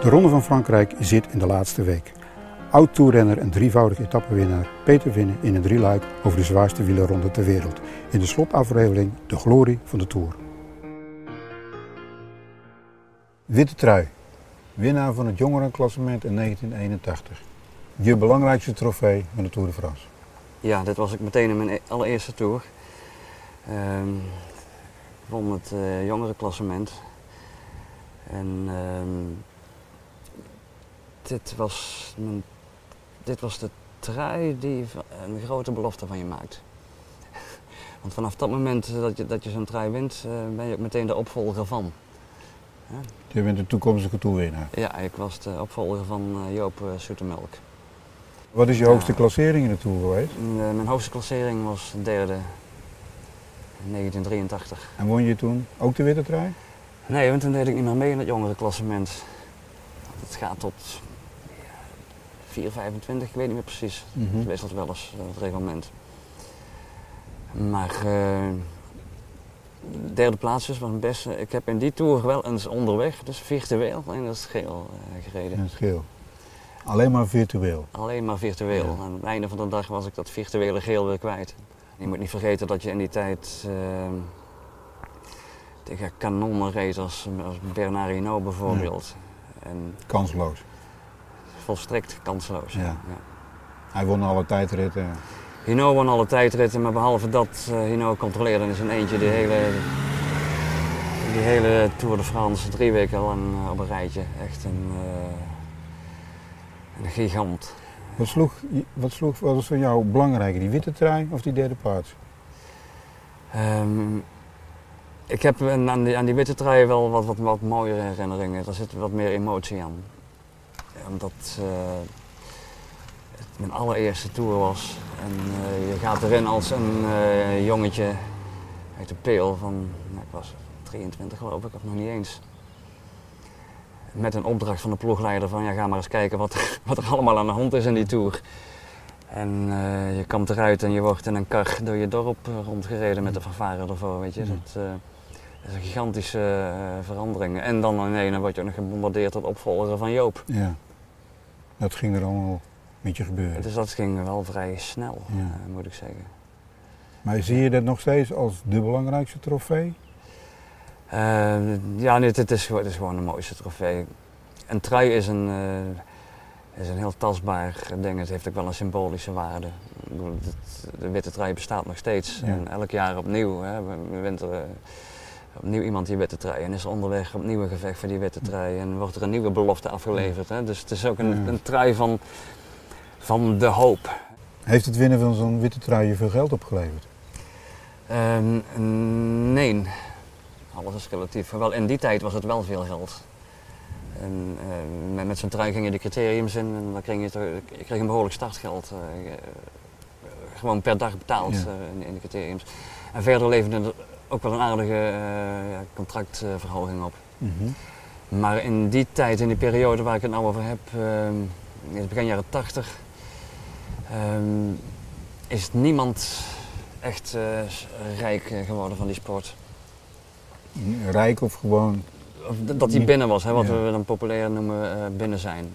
De Ronde van Frankrijk zit in de laatste week. Oud-toerrenner en drievoudig etappenwinnaar Peter Winnen in een drieluik over de zwaarste wielerronde ter wereld. In de slotafreveling De Glorie van de Tour. Witte trui. Winnaar van het jongerenklassement in 1981. Je belangrijkste trofee van de Tour de France. Ja, dit was ik meteen in mijn allereerste Tour. Ik won het jongerenklassement. En dit was de trui die een grote belofte van je maakt. Want vanaf dat moment dat je zo'n trui wint, ben je ook meteen de opvolger van. Ja. Je bent de toekomstige toerwinnaar. Ja, ik was de opvolger van Joop Zoetemelk. Wat is je hoogste klassering in de Tour geweest? Mijn hoogste klassering was derde, 1983. En won je toen ook de witte trui? Nee, want toen deed ik niet meer mee in het jongerenklassement. Het gaat tot 4,25, ik weet niet meer precies. Het wisselt wel eens, het reglement. Maar derde plaats dus was mijn beste. Ik heb in die Tour wel eens onderweg, dus virtueel, in het geel gereden. In het geel. Alleen maar virtueel? Alleen maar virtueel. Ja. Aan het einde van de dag was ik dat virtuele geel weer kwijt. Je moet niet vergeten dat je in die tijd tegen kanonnen reed als Bernardino bijvoorbeeld. Ja. En kansloos? Volstrekt kansloos. Ja. Ja. Hij won alle tijdritten. Hinault won alle tijdritten, maar behalve dat Hinault controleerde in zijn eentje die hele Tour de France 3 weken lang op een rijtje. Echt een gigant. Wat was voor jou belangrijker, die witte trui of die derde plaats? Ik heb aan die witte trui wel wat mooiere herinneringen. Er zit wat meer emotie aan. Omdat het mijn allereerste Tour was. En je gaat erin als een jongetje uit de Peel van, nou, ik was 23 geloof ik, of nog niet eens. Met een opdracht van de ploegleider van, ja, ga maar eens kijken wat er allemaal aan de hand is in die Tour. En je komt eruit en je wordt in een kar door je dorp rondgereden met de fanfare ervoor, weet je. Dat is een gigantische verandering. En dan ineens word je ook nog gebombardeerd tot opvolger van Joop. Ja, dat ging er allemaal met je gebeuren. Dus dat ging wel vrij snel, moet ik zeggen. Maar zie je dat nog steeds als de belangrijkste trofee? Ja, nee, het is gewoon de mooiste trofee. Een trui is een heel tastbaar ding. Het heeft ook wel een symbolische waarde. Ik bedoel, de witte trui bestaat nog steeds. Ja. En elk jaar opnieuw. Hè, wint er opnieuw iemand die witte trui. En is er onderweg opnieuw een gevecht voor die witte trui. En wordt er een nieuwe belofte afgeleverd. Hè. Dus het is ook een trui van de hoop. Heeft het winnen van zo'n witte trui je veel geld opgeleverd? Nee. Alles is relatief. Wel, in die tijd was het wel veel geld. En, met zo'n trui gingen de criteriums in en dan kreeg je een behoorlijk startgeld. Gewoon per dag betaald in de criteriums. En verder leverde er ook wel een aardige contractverhoging op. Maar in die tijd, in die periode waar ik het nou over heb, in het begin jaren 80, is niemand echt rijk geworden van die sport. Rijk of gewoon? Dat hij binnen was, hè, wat we dan populair noemen binnen zijn.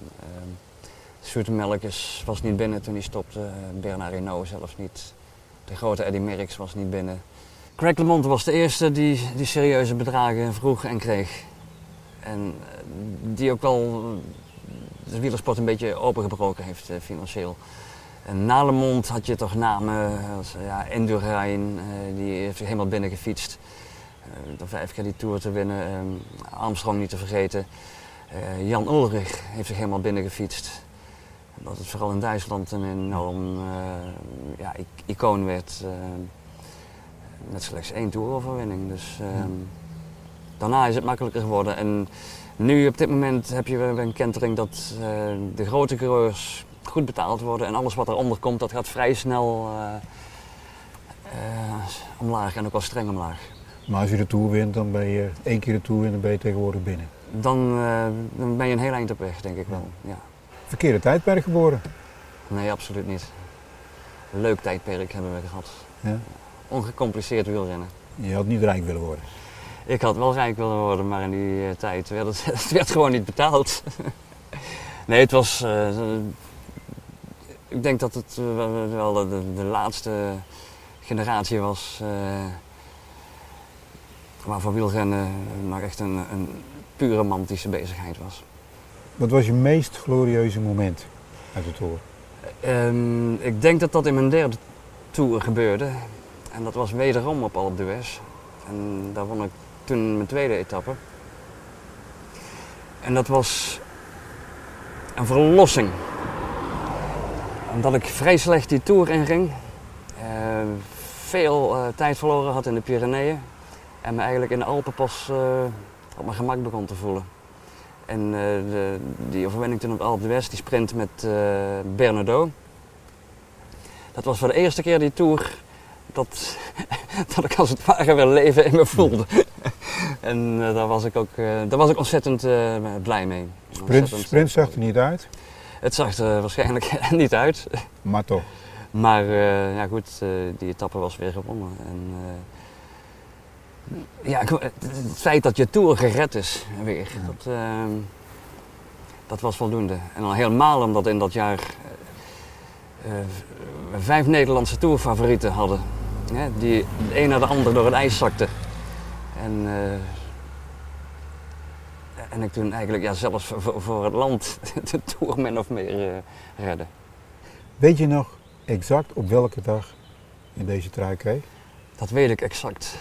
Zoetemelk was niet binnen toen hij stopte. Bernardino zelfs niet. De grote Eddy Merckx was niet binnen. Greg LeMond was de eerste die serieuze bedragen vroeg en kreeg. En die ook wel de wielersport een beetje opengebroken heeft financieel. En na LeMond had je toch namen als Indurain, die heeft zich helemaal binnen gefietst. Door 5 keer die Tour te winnen, Armstrong niet te vergeten. Jan Ullrich heeft zich helemaal binnen gefietst. Dat het vooral in Duitsland een enorm icoon werd. Met slechts 1 Tour-overwinning. Dus daarna is het makkelijker geworden. En nu op dit moment heb je weer een kentering dat de grote coureurs goed betaald worden. En alles wat eronder komt, dat gaat vrij snel omlaag en ook wel streng omlaag. Maar als je de Tour wint, dan ben je 1 keer de Tour en dan ben je tegenwoordig binnen. Dan ben je een heel eind op weg, denk ik wel. Ja. Verkeerde tijdperk geboren? Nee, absoluut niet. Een leuk tijdperk hebben we gehad. Ja? Ongecompliceerd wielrennen. Je had niet rijk willen worden? Ik had wel rijk willen worden, maar in die tijd werd het werd gewoon niet betaald. Nee, het was... ik denk dat het wel de laatste generatie was... waar voor wielrennen nog echt een puur romantische bezigheid was. Wat was je meest glorieuze moment uit de Tour? Ik denk dat dat in mijn derde Tour gebeurde. En dat was wederom op Alpe d'Huez. En daar won ik toen mijn tweede etappe. En dat was een verlossing. Omdat ik vrij slecht die Tour inging. Veel tijd verloren had in de Pyreneeën. En me eigenlijk in de Alpen pas op mijn gemak begon te voelen. En die overwinning toen op Alpe d'Huez, die sprint met Bernardino. Dat was voor de eerste keer die Tour dat ik als het ware weer leven in me voelde. En daar was ik ontzettend blij mee. Sprint zag er niet uit? Het zag er waarschijnlijk niet uit. Maar toch? Maar ja goed, die etappe was weer gewonnen. En, ja, het feit dat je Tour gered is weer, ja. Dat was voldoende. En al helemaal omdat in dat jaar we 5 Nederlandse Tourfavorieten hadden. Hè, die de een naar de ander door het ijs zakten. En ik toen eigenlijk ja, zelfs voor het land de Tour min of meer redde. Weet je nog exact op welke dag je deze trui kreeg? Dat weet ik exact.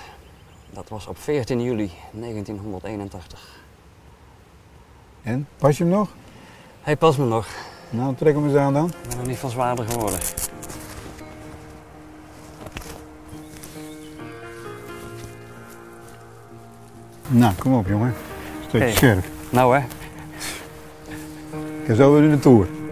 Dat was op 14 juli 1981. En? Pas je hem nog? Hij past me nog. Nou, trek hem eens aan dan. Ik ben nog niet veel zwaarder geworden. Nou, kom op jongen. Stukje scherp. Nou hè. Ik heb zo weer in de Tour.